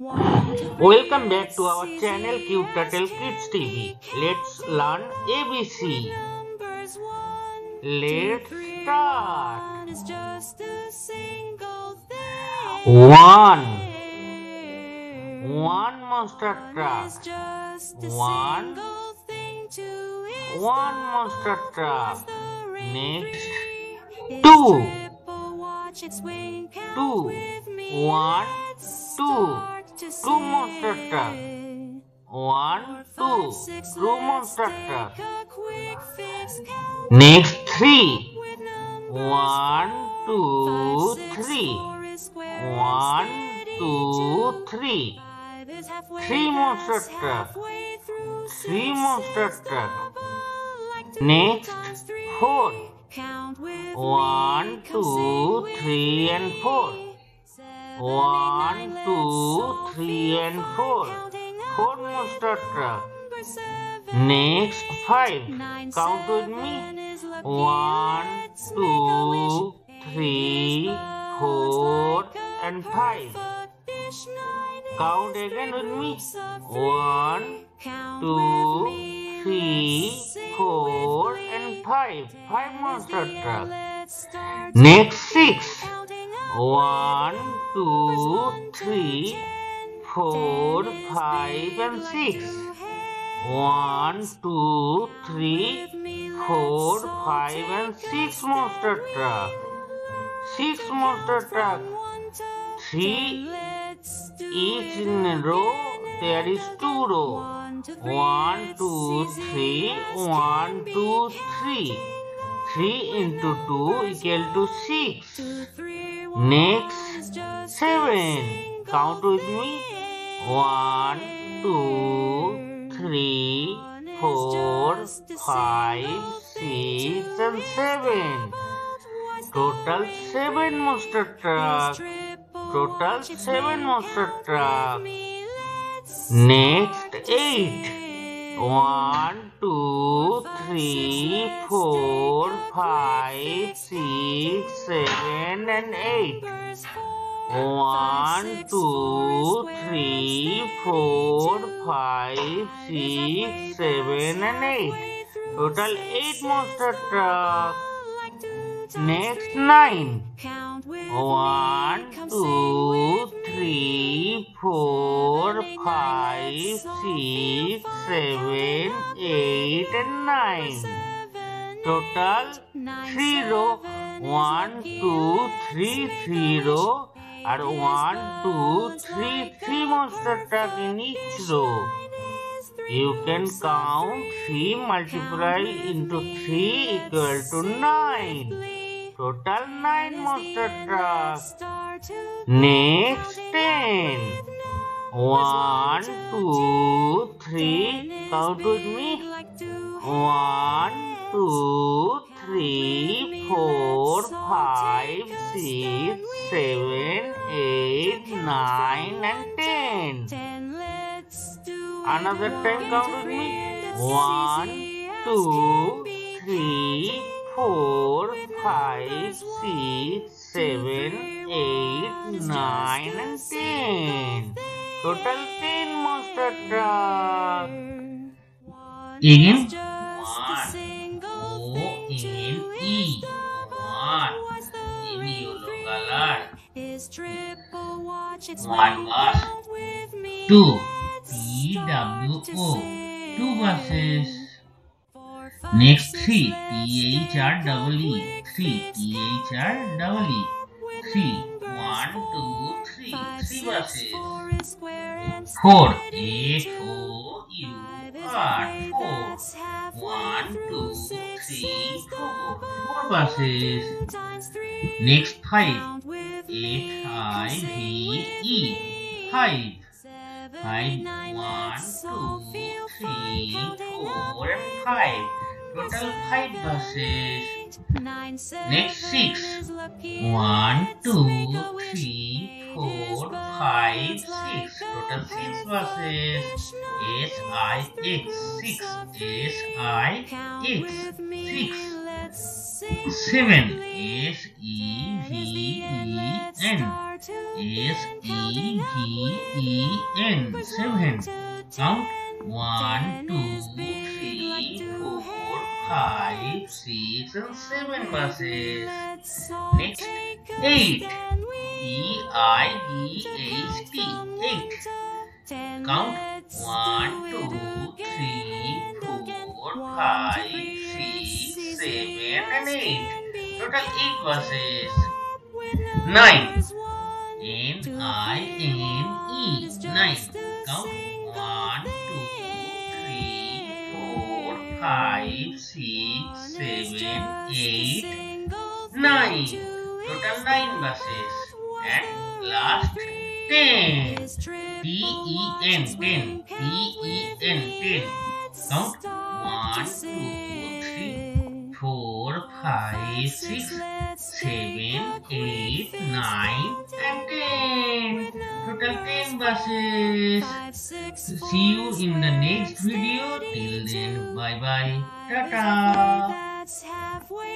Welcome back to our channel Cube Turtle Kids TV. Let's learn ABC. Let's start. One monster truck. One monster truck. Next, two monster truck. Two monster truck. Next, three. 1, 2, 3. 3 monster truck. 3 monster truck. Next, 4. 1, 2, 3 and 4. 1, 2, 3 and 4. 4 monster truck. Next, 5. Count with me. 1, 2, 3, 4 and 5. Count again with me. 1, 2, 3, 4 and 5. 5 monster truck. Next, 6. 1, 2, 3, 4, 5 and 6. 1, 2, 3, 4, 5 and 6 monster truck. 6 monster truck. 3 each in a row. There is 2 row. 1, 2, 3. 1, 2, 3. 3 into 2 equal to 6. Next, 7. Count with me. 1, 2, 3, 4, 5, 6 and 7. Total 7 monster truck. Total 7 monster truck. Next, 8. 1, 2, 3, 4, 5, 6, 7 and 8. 1, 2, 3, 4, 5, 6, 7 and 8. Total 8 monster truck. Next, 9. 1, 2, 3, 4, 5, 6, 7, 8 and 9. Total 3 row. 1, 2, 3, 3 row. And 1, 2, 3, 3 monster truck in each row. You can count 3 multiplied into 3 equal to 9. Total 9 monster truck. Next, 10. 1, 2, 3. Count with me. 1, 2, 3, 4, 5, 6, 7, 8, 9 and 10. Another time, count with me. 1, 2, 3, 4, 5, 6, 7, 8, 9 and 10. Total 10 monster truck. Again. 1, O, N, E. 1. In yellow color. 1 bus. 2. T-W-O. 2 buses. Next, 3. T-H-R-E-E. 3. T-H-R-E-E. 3. 1, 2, 3. 3 buses. 4. F-O-U-R. 4. 1, 2, 3, 4. 4 buses. Next, 5. H-I-V-E. 5. 5, 1, 2, 3, 4 and 5. Total 5 buses. Next, 6. 1, 2, 3, 4, 5, 6. Total 6 buses. S-I-X. 6. S-I-X. 6. 7. S-E-V-E-N. is E-V-E-N. 7. Count 1, 2, 3, 4, 5, 6, and 7 buses. Next, 8. E-I-E-H-T. 8. Count 1, 2, 3, 4, 5, 6, 7, and 8. Total 8 buses. 9. N-I-N-E. 9. Count 1, 2, 3, 4, 5, 6, 7, 8, 9. Total 9 buses. And last, 10. T-E-N. 10. T-E-N. 10. Count 1, 2, 3, 4, 5, 6, 7, 8, 9, and 10. Total 10 buses. See you in the next video. Till then, bye bye. Ta-ta.